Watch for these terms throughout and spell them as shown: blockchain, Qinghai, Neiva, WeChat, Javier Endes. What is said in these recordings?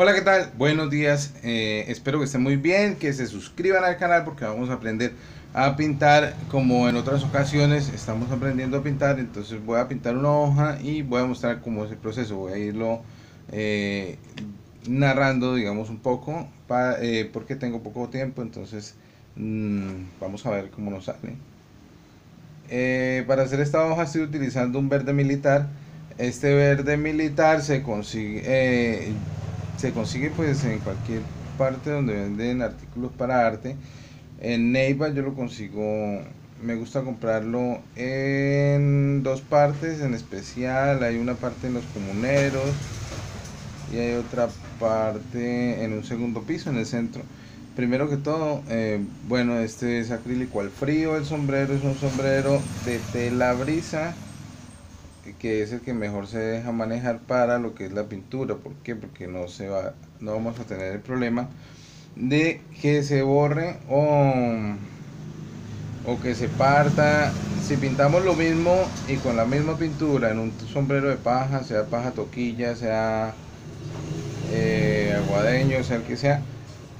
Hola, ¿qué tal? Buenos días, espero que estén muy bien, que se suscriban al canal porque vamos a aprender a pintar. Como en otras ocasiones estamos aprendiendo a pintar, entonces voy a pintar una hoja y voy a mostrar cómo es el proceso. Voy a irlo narrando, digamos, un poco porque tengo poco tiempo, entonces vamos a ver cómo nos sale. Para hacer esta hoja estoy utilizando un verde militar. Este verde militar se consigue pues en cualquier parte donde venden artículos para arte. En Neiva yo lo consigo, me gusta comprarlo en dos partes en especial. Hay una parte en Los Comuneros y hay otra parte en un segundo piso en el centro. Primero que todo, bueno, este es acrílico al frío. El sombrero es un sombrero de tela brisa, que es el que mejor se deja manejar para lo que es la pintura. ¿Por qué? Porque no vamos a tener el problema de que se borre o que se parta. Si pintamos lo mismo y con la misma pintura en un sombrero de paja, sea paja toquilla, sea aguadeño, sea el que sea,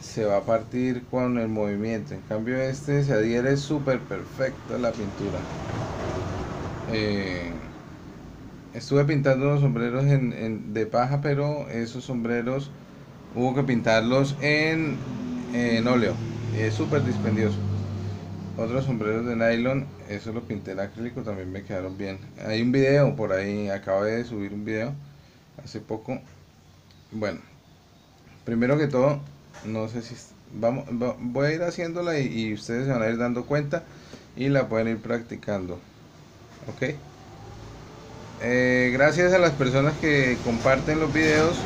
se va a partir con el movimiento. En cambio este se adhiere súper perfecto a la pintura. Estuve pintando unos sombreros de paja, pero esos sombreros hubo que pintarlos en óleo. Es súper dispendioso. Otros sombreros de nylon, eso lo pinté en acrílico, también me quedaron bien. Hay un video por ahí, acabé de subir un video hace poco. Bueno, primero que todo, no sé si voy a ir haciéndola y ustedes se van a ir dando cuenta y la pueden ir practicando. Ok. Gracias a las personas que comparten los videos,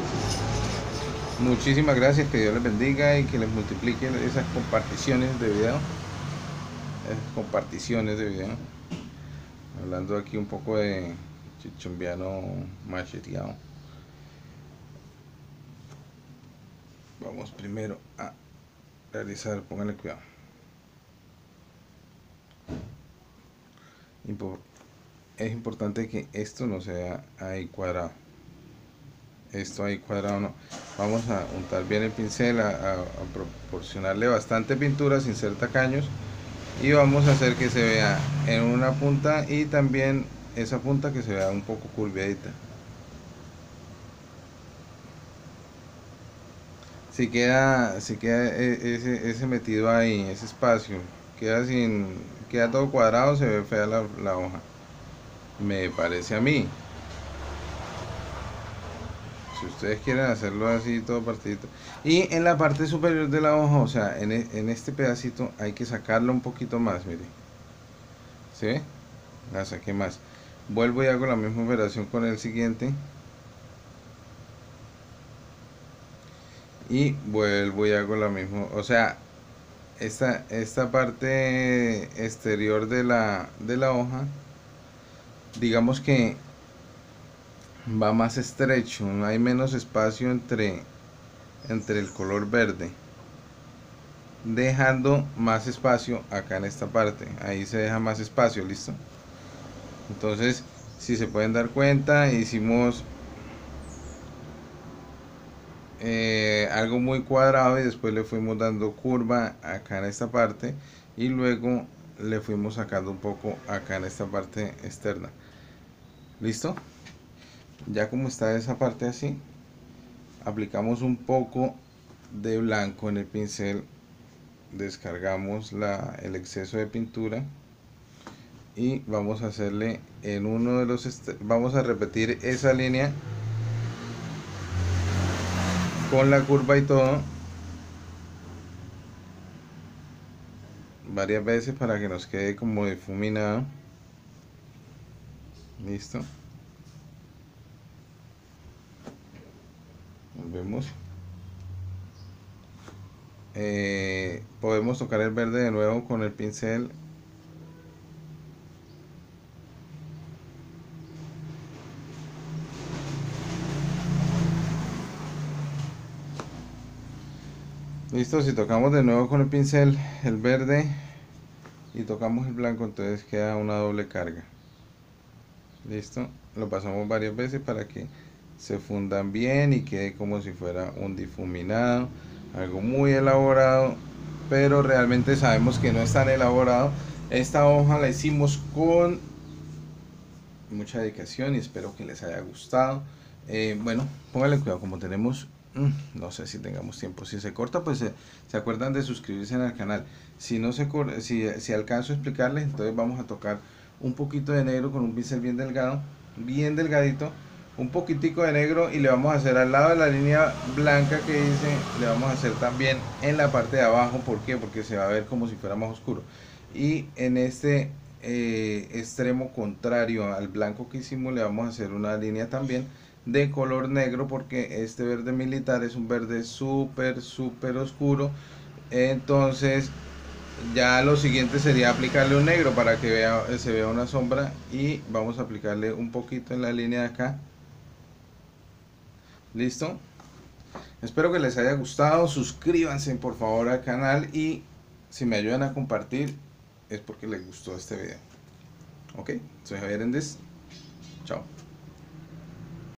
muchísimas gracias, que Dios les bendiga y que les multiplique esas comparticiones de video. Hablando aquí un poco de chichumbiano macheteado. Vamos primero a realizar, pónganle cuidado. Es importante que esto no sea ahí cuadrado. Esto ahí cuadrado no. Vamos a untar bien el pincel, a proporcionarle bastante pintura sin ser tacaños, y vamos a hacer que se vea en una punta y también esa punta que se vea un poco curviadita. Si queda ese metido ahí, ese espacio, queda todo cuadrado, se ve fea la hoja, me parece a mí. Si ustedes quieren hacerlo así todo partidito, y en la parte superior de la hoja, o sea en este pedacito, hay que sacarlo un poquito más. Mire, ¿se ve? La saqué más. Vuelvo y hago la misma operación con el siguiente, y vuelvo y hago la misma. O sea, esta parte exterior de la hoja, digamos que va más estrecho, no hay menos espacio entre el color verde, dejando más espacio acá en esta parte. Ahí se deja más espacio. Listo. Entonces, si se pueden dar cuenta, hicimos algo muy cuadrado y después le fuimos dando curva acá en esta parte, y luego le fuimos sacando un poco acá en esta parte externa. Listo. Ya como está esa parte así, aplicamos un poco de blanco en el pincel, descargamos el exceso de pintura, y vamos a hacerle en uno de los extremos. Vamos a repetir esa línea con la curva y todo varias veces para que nos quede como difuminado. Listo. Volvemos. Podemos tocar el verde de nuevo con el pincel. Listo. Si tocamos de nuevo con el pincel el verde y tocamos el blanco, entonces queda una doble carga. Listo. Lo pasamos varias veces para que se fundan bien y quede como si fuera un difuminado, algo muy elaborado, pero realmente sabemos que no es tan elaborado. Esta hoja la hicimos con mucha dedicación y espero que les haya gustado. Bueno, pónganle cuidado, como tenemos, no sé si tengamos tiempo, si se corta pues se acuerdan de suscribirse al canal. Si no se corta, si alcanzo a explicarles, entonces vamos a tocar un poquito de negro con un pincel bien delgado, bien delgadito, un poquitico de negro, y le vamos a hacer al lado de la línea blanca que dice, le vamos a hacer también en la parte de abajo. ¿Por qué? Porque se va a ver como si fuera más oscuro, y en este extremo contrario al blanco que hicimos le vamos a hacer una línea también de color negro, porque este verde militar es un verde súper oscuro. Entonces ya lo siguiente sería aplicarle un negro para que se vea una sombra, y vamos a aplicarle un poquito en la línea de acá. Listo, espero que les haya gustado. Suscríbanse por favor al canal, y si me ayudan a compartir es porque les gustó este video. Ok, soy Javier Endes, chao.